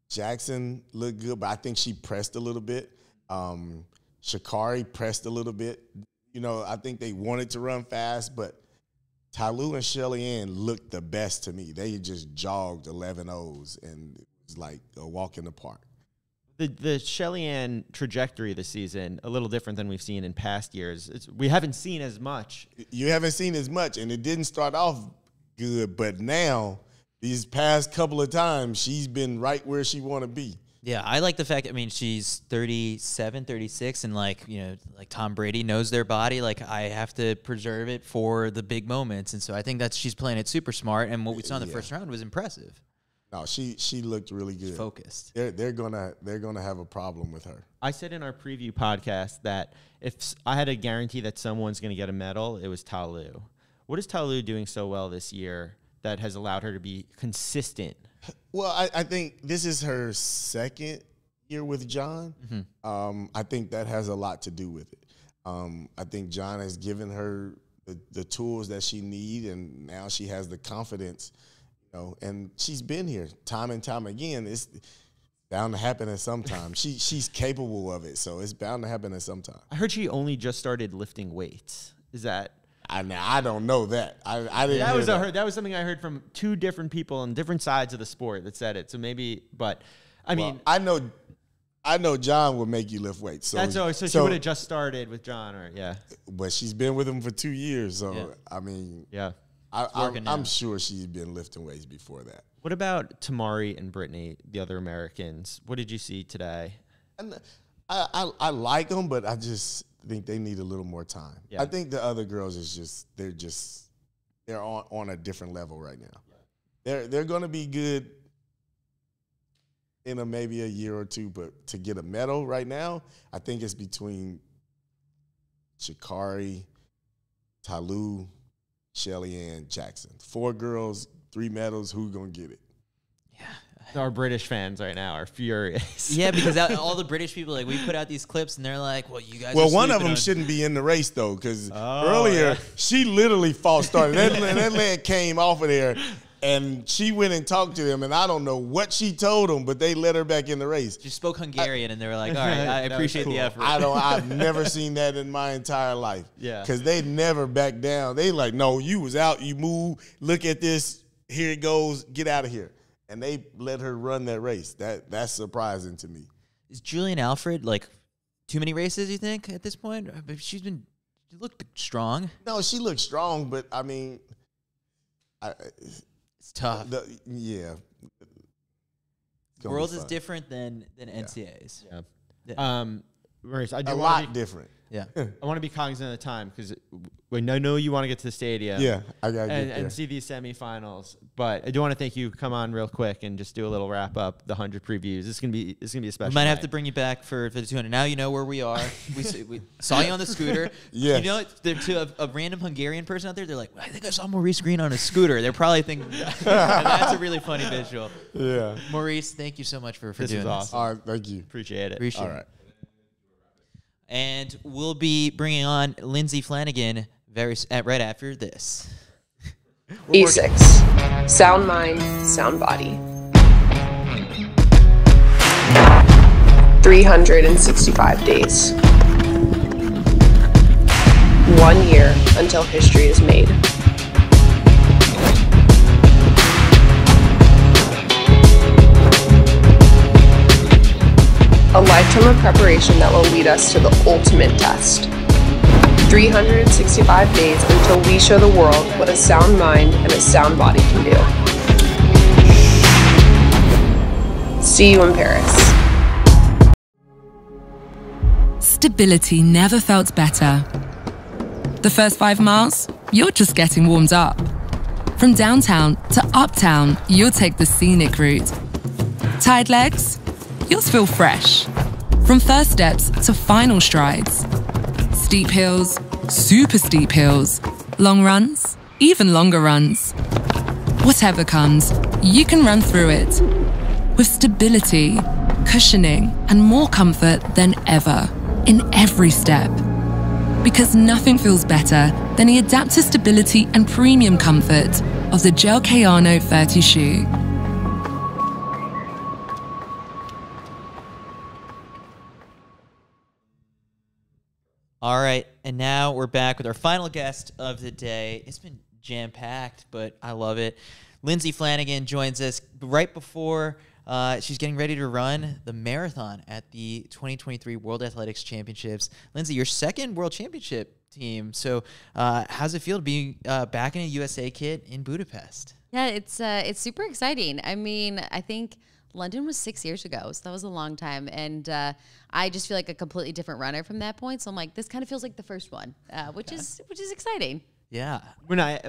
Jackson looked good, but I think she pressed a little bit. Shikari pressed a little bit. You know, I think they wanted to run fast, but Talou and Shelly Ann looked the best to me. They just jogged 11-0s, and it was like a walk in the park. The Shelly Ann trajectory this season, a little different than we've seen in past years. We haven't seen as much. You haven't seen as much, and it didn't start off good, but now, these past couple of times, she's been right where she want to be. Yeah, I like the fact, I mean, she's 37, 36, and like, you know, like Tom Brady knows their body. Like, I have to preserve it for the big moments. And so I think that she's playing it super smart. And what we saw in the first round was impressive. No, she looked really good. Focused. They're gonna have a problem with her. I said in our preview podcast that if I had a guarantee that someone's going to get a medal, it was Talou. What is Talou doing so well this year that has allowed her to be consistent? Well, I think this is her second year with John. Mm-hmm. I think that has a lot to do with it. I think John has given her the tools that she needs, and now she has the confidence, you know, and she's been here time and time again. It's bound to happen at some time. She's capable of it, so it's bound to happen at some time. I heard she only just started lifting weights. Is that... I don't know that. I didn't. That was something I heard from two different people on different sides of the sport that said it. So maybe, but I mean, I know John will make you lift weights. So that's always, so she would have just started with John, or But she's been with him for 2 years, so I mean, I'm sure she's been lifting weights before that. What about Tamari and Brittany, the other Americans? What did you see today? I like them, but I just. I think they need a little more time. Yeah. I think the other girls is they're on a different level right now. Yeah. They're going to be good in maybe a year or two, but to get a medal right now, I think it's between Shikari, Talou, Shelly Ann, Jackson. 4 girls, 3 medals. Who's going to get it? Yeah. Our British fans right now are furious. Yeah, because all the British people, like, we put out these clips, and they're like, well, you guys Well, one of them shouldn't be in the race, though, because earlier, she literally false started. That lad came off of there, and she went and talked to them, and I don't know what she told them, but they let her back in the race. She spoke Hungarian, and they were like, all right, I appreciate the effort. I've never seen that in my entire life. Yeah. Because they never back down. They like, no, you was out, you moved, look at this, here it goes, get out of here. And they let her run that race. That's surprising to me. Is Julian Alfred, like, too many races, you think, at this point? But she looked strong. No, she looked strong, but, I mean. It's tough. The world is different than NCAAs. Yeah. Maurice, I do a lot different. Yeah. I want to be cognizant of the time because I know you want to get to the stadium. Yeah, I got to get there. And see these semifinals. But I do want to thank you. Come on real quick and just do a little wrap up, the 100 previews. It's gonna be a special. We might have to bring you back for the 200. Now you know where we are. we saw you on the scooter. Yeah. You know, to a random Hungarian person out there, they're like, I think I saw Maurice Greene on a scooter. They're probably thinking that's a really funny visual. Yeah. Maurice, thank you so much for doing this. Awesome. All right, thank you. Appreciate it. Appreciate it. All right. And we'll be bringing on Lindsay Flanagan right after this. ASICS. Sound mind, sound body. 365 days. 1 year until history is made. A lifetime of preparation that will lead us to the ultimate test. 365 days until we show the world what a sound mind and a sound body can do. See you in Paris. Stability never felt better. The first 5 miles, you're just getting warmed up. From downtown to uptown, you'll take the scenic route. Tired legs? You'll feel fresh. From first steps to final strides. Steep hills, super steep hills, long runs, even longer runs. Whatever comes, you can run through it. With stability, cushioning, and more comfort than ever in every step. Because nothing feels better than the adaptive stability and premium comfort of the Gel Kayano 30 shoe. All right, and now we're back with our final guest of the day. It's been jam-packed, but I love it. Lindsay Flanagan joins us right before she's getting ready to run the marathon at the 2023 World Athletics Championships. Lindsay, your second World Championship team. So how's it feel to be back in a USA kit in Budapest? Yeah, it's super exciting. I mean, I think London was 6 years ago, so that was a long time, and I just feel like a completely different runner from that point. So I'm like, this kind of feels like the first one, which is exciting. Yeah. When I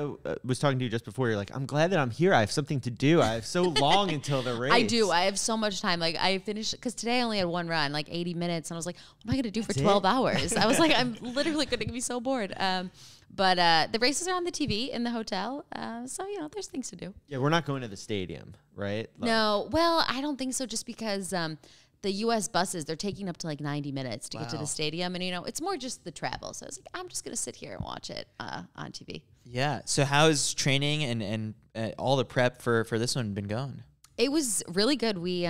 was talking to you just before, you're like, I'm glad that I'm here. I have something to do. I have so long until the race. I do. I have so much time. Like I finished, because today I only had one run, like 80 minutes, and I was like, what am I going to do for 12 hours? I was like, I'm literally going to be so bored. But the races are on the TV in the hotel, so, you know, there's things to do. Yeah, we're not going to the stadium, right? Like, no, well, I don't think so, just because the U.S. buses, they're taking up to like 90 minutes to get to the stadium, and, you know, it's more just the travel. So it's like, I'm just going to sit here and watch it on TV. Yeah, so how is training and all the prep for this one been going? It was really good. We,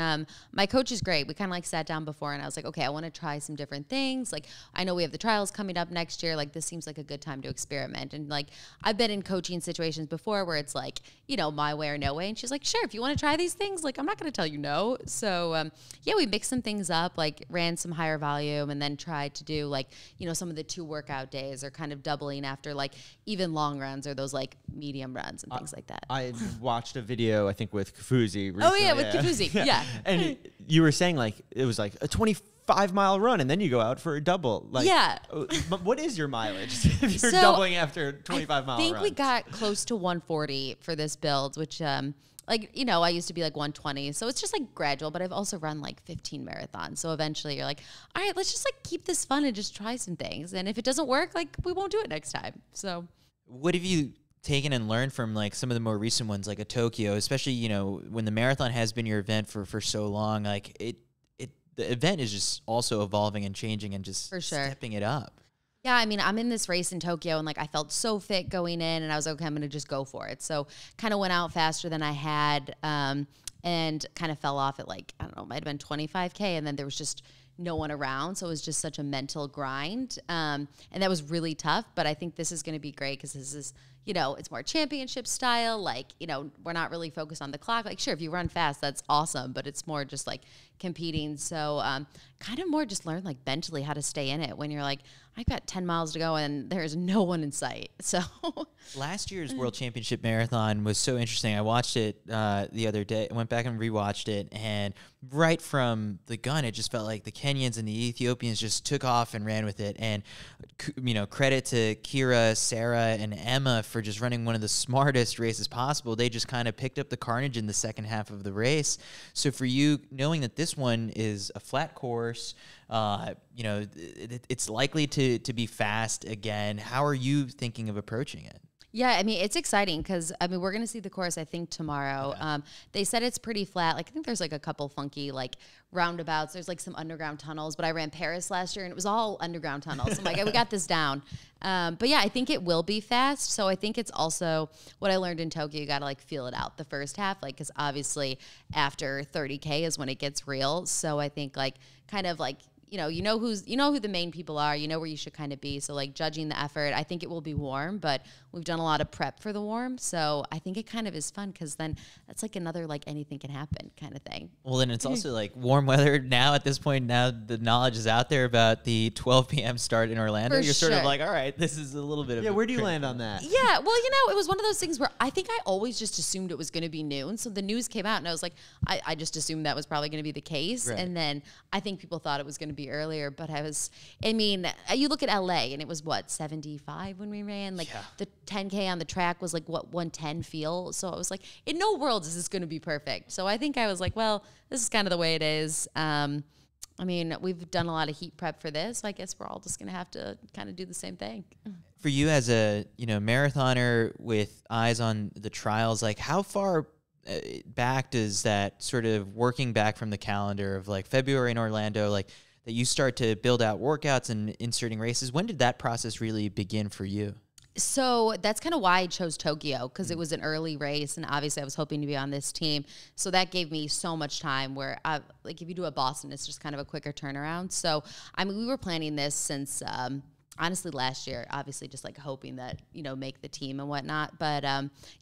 my coach is great. We kind of like sat down before and I was like, okay, I want to try some different things. Like, I know we have the trials coming up next year. Like, this seems like a good time to experiment. And like, I've been in coaching situations before where it's like, you know, my way or no way. And she's like, sure, if you want to try these things, like, I'm not going to tell you no. So yeah, we mixed some things up, like ran some higher volume and then tried to do like, you know, some of the 2 workout days or kind of doubling after like even long runs or those like medium runs and things like that. I watched a video, I think with Kafuzi, recently. Oh, yeah, with Kafuzi, yeah. And you were saying, like, it was like a 25-mile run, and then you go out for a double. Like, yeah. But what is your mileage if you're doubling after a 25-mile run? I think we got close to 140 for this build, which, like, you know, I used to be like 120. So it's just like gradual, but I've also run like 15 marathons. So eventually you're like, all right, let's just like keep this fun and just try some things. And if it doesn't work, like, we won't do it next time. So what have you taken and learned from like some of the more recent ones, like a Tokyo, especially, you know, when the marathon has been your event for so long, like the event is just also evolving and changing and just stepping it up. Yeah, I mean, I'm in this race in Tokyo, and, like, I felt so fit going in, and I was like, okay, I'm going to just go for it. So kind of went out faster than I had and kind of fell off at, like, I don't know, it might have been 25K, and then there was just no one around, so it was just such a mental grind. And that was really tough, but I think this is going to be great because this is, you know, it's more championship style. Like, you know, we're not really focused on the clock. Like, sure, if you run fast, that's awesome, but it's more just, like, competing. So kind of more just learn, like, mentally how to stay in it when you're like, I've got 10 miles to go and there's no one in sight. So last year's World Championship Marathon was so interesting. I watched it the other day. I went back and rewatched it. And right from the gun, it just felt like the Kenyans and the Ethiopians just took off and ran with it. And, you know, credit to Kira, Sarah, and Emma for just running one of the smartest races possible. They just kind of picked up the carnage in the second half of the race. So for you, knowing that this one is a flat course, you know, it's likely to be fast again. How are you thinking of approaching it? Yeah, I mean, it's exciting because, I mean, we're going to see the course, I think, tomorrow. Yeah. They said it's pretty flat. Like, I think there's, like, a couple funky, like, roundabouts. There's, like, some underground tunnels. But I ran Paris last year, and it was all underground tunnels. So I'm like, we got this down. But, yeah, I think it will be fast. So I think it's also what I learned in Tokyo. You got to, like, feel it out the first half, like, because obviously after 30K is when it gets real. So I think, like, kind of, like, you know who the main people are, you know where you should kind of be. So like judging the effort, I think it will be warm, but we've done a lot of prep for the warm. So I think it kind of is fun because then that's like another like anything can happen kind of thing. Well, then it's also like warm weather now at this point. Now the knowledge is out there about the 12 p.m. start in Orlando. For sure. Sort of like, all right, this is a little bit of a where do you land on that? Yeah, well, you know, it was one of those things where I think I always just assumed it was going to be noon. So the news came out and I was like, I just assumed that was probably going to be the case. Right. And then I think people thought it was going to be earlier, but I mean, you look at LA and it was what, 75 when we ran? Like the 10K on the track was like what, 110 feel. So I was like, in no world is this going to be perfect. So I think I was like, well, this is kind of the way it is. I mean, we've done a lot of heat prep for this. So I guess we're all just going to have to kind of do the same thing. For you as a, you know, marathoner with eyes on the trials, like how far back does that sort of working back from the calendar of like February in Orlando, like that you start to build out workouts and inserting races? When did that process really begin for you? So that's kind of why I chose Tokyo, because it was an early race, and obviously I was hoping to be on this team. So that gave me so much time where, like if you do a Boston, it's just kind of a quicker turnaround. So, I mean, we were planning this since, honestly, last year, obviously just like hoping that, you know, make the team and whatnot. But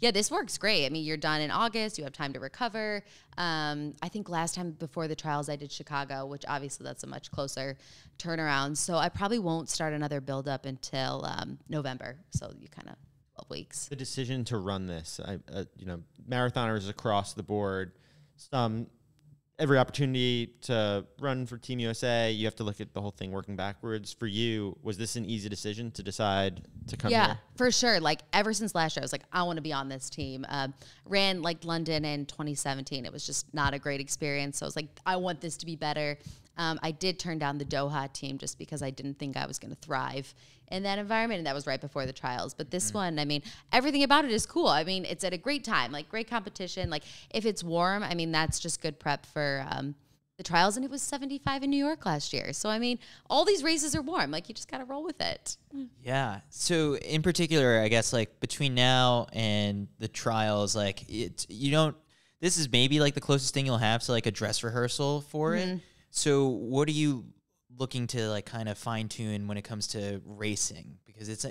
yeah, this works great. I mean, you're done in August, you have time to recover. I think last time before the trials I did Chicago, which obviously that's a much closer turnaround. So I probably won't start another buildup until November. So you kind of 12 weeks. The decision to run this, you know, marathoners across the board, every opportunity to run for Team USA, you have to look at the whole thing working backwards. For you, was this an easy decision to decide to come here? Yeah, for sure. Like, ever since last year, I was like, I want to be on this team. Ran, like, London in 2017. It was just not a great experience. So I was like, I want this to be better. I did turn down the Doha team just because I didn't think I was going to thrive in that environment, and that was right before the trials. But this one, I mean, everything about it is cool. I mean, it's at a great time, like great competition. Like if it's warm, I mean, that's just good prep for the trials. And it was 75 in New York last year. So, I mean, all these races are warm. Like you just got to roll with it. Yeah. So in particular, I guess like between now and the trials, like you don't, this is maybe like the closest thing you'll have to like a dress rehearsal for it. So what are you looking to like kind of fine tune when it comes to racing? Because it's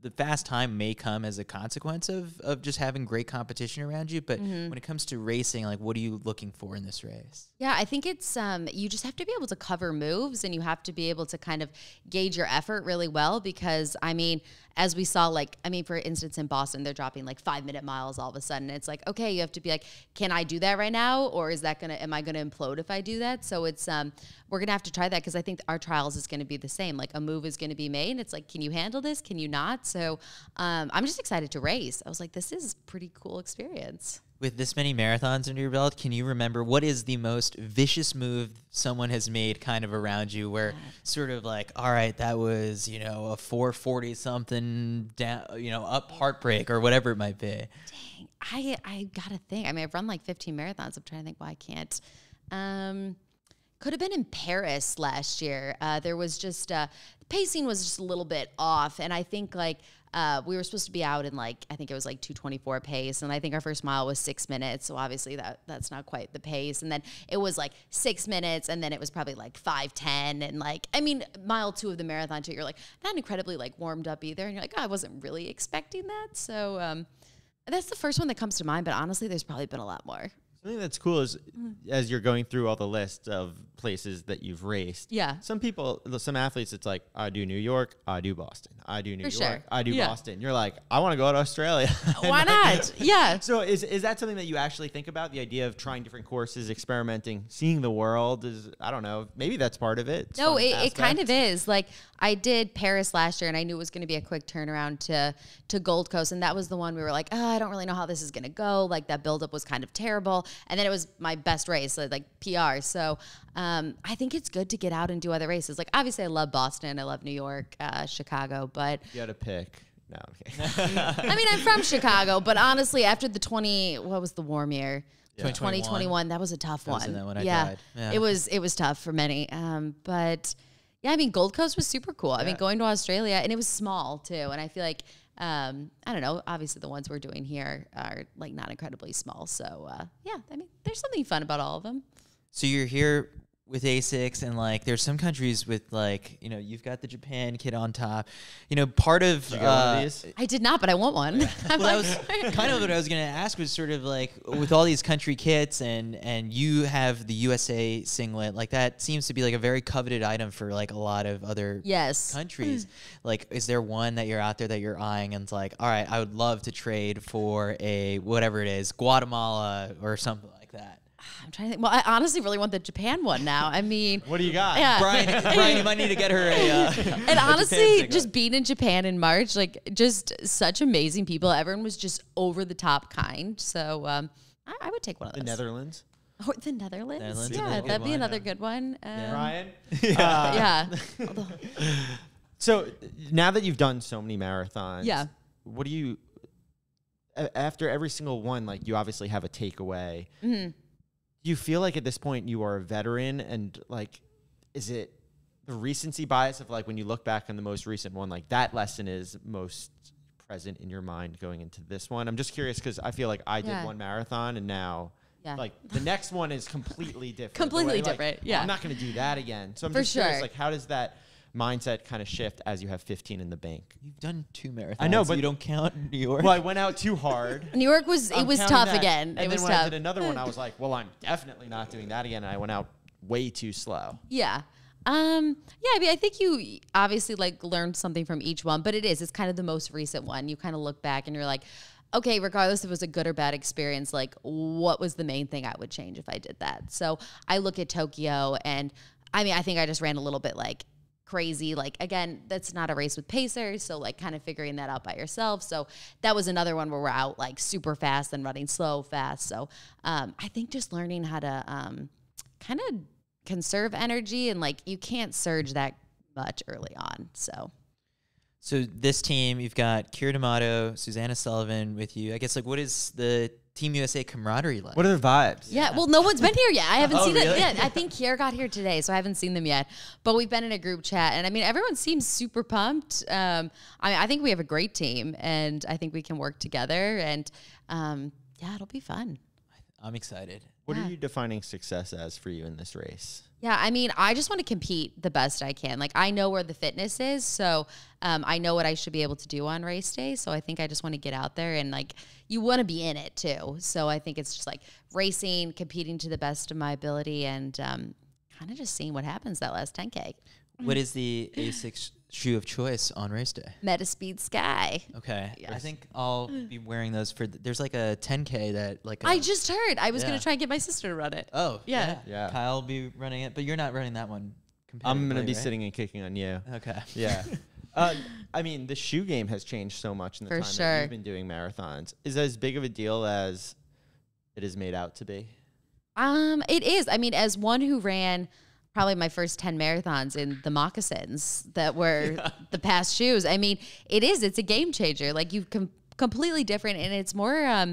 the fast time may come as a consequence of just having great competition around you. But when it comes to racing, like what are you looking for in this race? Yeah, I think it's you just have to be able to cover moves and you have to be able to kind of gauge your effort really well. Because I mean, as we saw, like, I mean, for instance, in Boston, they're dropping like 5-minute miles all of a sudden. It's like, okay, you have to be like, can I do that right now? Or is that going to, am I going to implode if I do that? So it's, we're going to have to try that because I think our trials is going to be the same. Like a move is going to be made and it's like, can you handle this? Can you not? So I'm just excited to race. I was like, this is a pretty cool experience. With this many marathons under your belt, can you remember what is the most vicious move someone has made kind of around you where sort of like, all right, that was, you know, a 440 something down, you know, up heartbreak or whatever it might be? Dang, I gotta think. I mean, I've run like 15 marathons. I'm trying to think why I can't. Could have been in Paris last year. There was just, the pacing was just a little bit off. And I think like, we were supposed to be out in like, I think it was like 2:24 pace. And I think our first mile was 6 minutes. So obviously that's not quite the pace. And then it was like 6 minutes. And then it was probably like 5:10. And like, I mean, mile 2 of the marathon too, you're like not incredibly like warmed up either. And you're like, oh, I wasn't really expecting that. So that's the first one that comes to mind. But honestly, there's probably been a lot more. Something that's cool is as you're going through all the list of places that you've raced, some people, some athletes, it's like, I do New York, I do Boston, I do New York, I do Boston. You're like, I want to go to Australia. Why not? Yeah. So is that something that you actually think about, the idea of trying different courses, experimenting, seeing the world? Is, I don't know, maybe that's part of it. No, it kind of is. Like I did Paris last year and I knew it was going to be a quick turnaround to Gold Coast. And that was the one we were like, oh, I don't really know how this is going to go. Like that buildup was kind of terrible. And then it was my best race, like PR. So I think it's good to get out and do other races. Like, obviously, I love Boston. I love New York, Chicago. But you got to pick. No, okay. I mean, I'm from Chicago. But honestly, after the 20, what was the warm year? 2021. That was a tough one. That one I died. It was tough for many. But, yeah, I mean, Gold Coast was super cool. I mean, going to Australia. And it was small, too. And I feel like, I don't know, obviously the ones we're doing here are like not incredibly small. So yeah, I mean, there's something fun about all of them. So you're here with ASICS, and like there's some countries with like, you know, you've got the Japan kid on top, you know, part of, did you get one of these? I did not, but I want one. Yeah. Well, like, that was kind of what I was going to ask, was sort of like with all these country kits and you have the USA singlet, like that seems to be like a very coveted item for like a lot of other countries. Like, is there one that you're out there that you're eyeing and it's like, all right, I would love to trade for a, whatever it is, Guatemala or something like that? I'm trying to think. Well, I honestly really want the Japan one now. I mean, what do you got? Yeah. Brian, Brian, you might need to get her a. And honestly, just being in Japan in March, like, just such amazing people. Everyone was just over the top kind. So I would take one of those. The Netherlands? Oh, the Netherlands? Netherlands, yeah, that'd be another good one. Ryan? Yeah. Yeah. So now that you've done so many marathons, what do you, after every single one, like, you obviously have a takeaway. Mm-hmm. You feel like at this point you are a veteran, and like, is it the recency bias of like when you look back on the most recent one, like that lesson is most present in your mind going into this one? I'm just curious because I feel like I did one marathon and now like the next one is completely different. Completely different. Like, yeah, I'm not going to do that again. So I'm just curious, like, how does that mindset kind of shift as you have 15 in the bank? You've done 2 marathons. I know, but you don't count New York. Well, I went out too hard. New York was, it was tough again. And then when I did another one, I was like, well, I'm definitely not doing that again. And I went out way too slow. Yeah. Yeah, I mean, I think you obviously like learned something from each one, but it is, it's kind of the most recent one. You kind of look back and you're like, okay, regardless if it was a good or bad experience, like what was the main thing I would change if I did that? So I look at Tokyo, and I mean, I think I just ran a little bit like crazy. Like, again, that's not a race with pacers, so like kind of figuring that out by yourself. So that was another one where we're out like super fast and running slow fast. So I think just learning how to kind of conserve energy, and like you can't surge that much early on. So this team, you've got Kira D'Amato, Susanna Sullivan with you. I guess, like, what is the Team USA camaraderie like? What are the vibes? Yeah, well, no one's been here yet. I haven't seen it yet. I think Kier got here today, so I haven't seen them yet. But we've been in a group chat, and I mean, everyone seems super pumped. I mean, I think we have a great team, and I think we can work together. And yeah, it'll be fun. I'm excited. What are you defining success as for you in this race? Yeah, I mean, I just want to compete the best I can. Like, I know where the fitness is, so I know what I should be able to do on race day. So I think I just want to get out there, and like, you want to be in it too. So I think it's just like racing, competing to the best of my ability, and kind of just seeing what happens that last 10K. What is the ASICS shoe of choice on race day? MetaSpeed Sky. Okay. Yes. I think I'll be wearing those for, there's like a 10K that like. I just heard. I was going to try and get my sister to run it. Oh. Yeah. Kyle will be running it, but you're not running that one. I'm going to be sitting and kicking on you. Okay. Yeah. I mean, the shoe game has changed so much in the time that you've been doing marathons. Is that as big of a deal as it is made out to be? It is. I mean, as one who ran probably my first 10 marathons in the moccasins that were the past shoes, I mean, it is. It's a game changer. Like, you've completely different, and it's more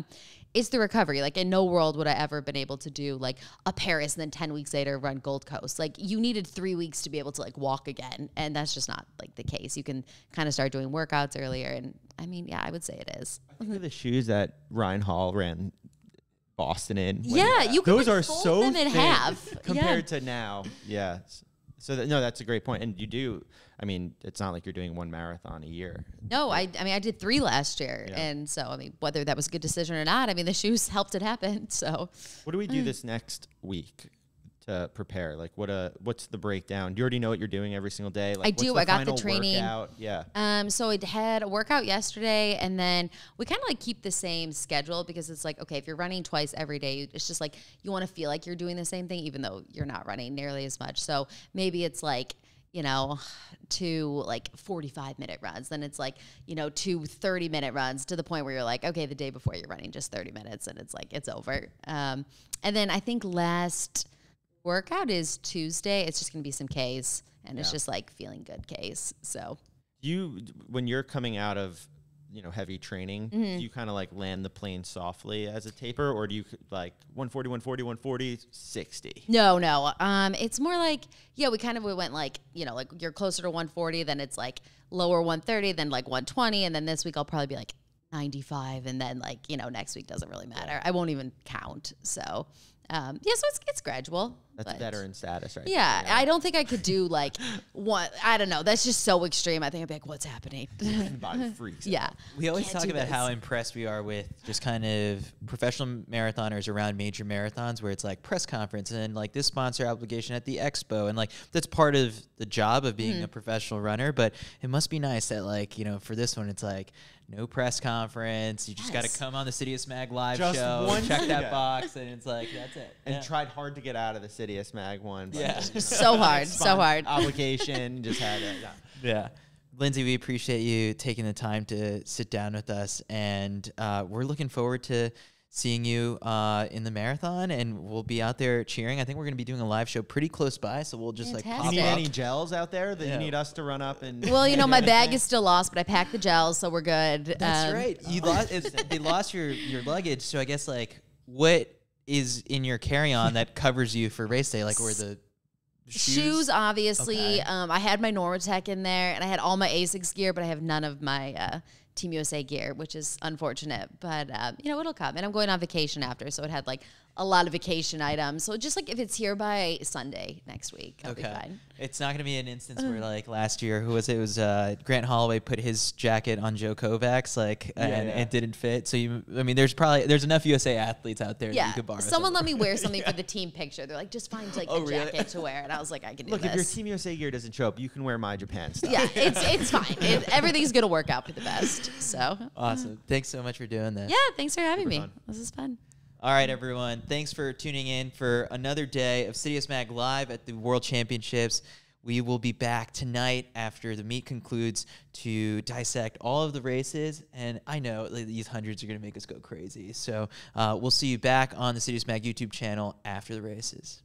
it's the recovery. Like, in no world would I ever been able to do like a Paris and then 10 weeks later run Gold Coast. Like, you needed 3 weeks to be able to like walk again. And that's just not like the case. You can kind of start doing workouts earlier. And I mean, yeah, I would say it is. I think the shoes that Ryan Hall ran Boston in. Yeah. You can those are so them in half compared to now. Yeah. So no, that's a great point. And you do, I mean, it's not like you're doing one marathon a year. No, I mean, I did 3 last year. Yeah. And so, I mean, whether that was a good decision or not, I mean, the shoes helped it happen. So what do we do this next week to prepare? Like, what's the breakdown? Do you already know what you're doing every single day? Like, I do. I got the training. Workout? Yeah. So I had a workout yesterday, and then we kind of like keep the same schedule, because it's like, okay, if you're running twice every day, it's just like you want to feel like you're doing the same thing, even though you're not running nearly as much. So maybe it's like, you know, 2 45-minute runs. Then it's like, you know, 2 30-minute runs, to the point where you're like, okay, the day before you're running just 30 minutes and it's like, it's over. And then I think last workout is Tuesday. It's just going to be some K's, and it's just like feeling good K's. So you, when you're coming out of, you know, heavy training, do you kind of like land the plane softly as a taper, or do you like 140, 140, 140, 60? No. It's more like, yeah, we went like, you know, like you're closer to 140, then it's like lower 130, then like 120. And then this week I'll probably be like 95. And then like, you know, next week doesn't really matter. I won't even count. So, yeah, so it's gradual. That's veteran status, right? Yeah, there, yeah. I don't think I could do like one. I don't know. That's just so extreme. I think I'd be like, what's happening? Yeah. We always talk about how impressed we are with just kind of professional marathoners around major marathons where it's like press conference and like this sponsor obligation at the expo. And like, that's part of the job of being a professional runner. But it must be nice that like, you know, for this one, it's like, no press conference. You just got to come on the CITIUS MAG live show, check that box, and it's like, that's it. And tried hard to get out of the CITIUS MAG one. But yeah. So hard, so hard. Obligation, just had it. Yeah. Lindsay, we appreciate you taking the time to sit down with us, and we're looking forward to seeing you in the marathon, and we'll be out there cheering. I think we're going to be doing a live show pretty close by, so we'll just like pop up. Do you need any gels out there that you need us to run up and? Well, you know, my bag is still lost, but I packed the gels, so we're good. That's right. You lost. They lost your luggage, so I guess like what is in your carry-on that covers you for race day, like where the shoes obviously. Okay. I had my Normatech in there, and I had all my ASICS gear, but I have none of my Team USA gear, which is unfortunate, but you know, it'll come. And I'm going on vacation after, so it had like a lot of vacation items. So just like if it's here by Sunday next week, I'll be fine. It's not going to be an instance where like last year, who was it? It was Grant Holloway put his jacket on Joe Kovacs, like, and it didn't fit. So you, I mean, there's enough USA athletes out there that you could borrow. Someone let me wear something for the team picture. They're like, just find like a jacket to wear, and I was like, I can do this. Look, if your Team USA gear doesn't show up, you can wear my Japan stuff. Yeah, it's fine. Everything's going to work out for the best. So awesome! Thanks so much for doing that. Yeah, thanks for having me. This is fun. All right, everyone. Thanks for tuning in for another day of CITIUS MAG Live at the World Championships. We will be back tonight after the meet concludes to dissect all of the races. And I know these hundreds are going to make us go crazy. So we'll see you back on the CITIUS MAG YouTube channel after the races.